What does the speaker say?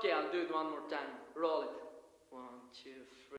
Okay, I'll do it one more time. Roll it. 1, 2, 3.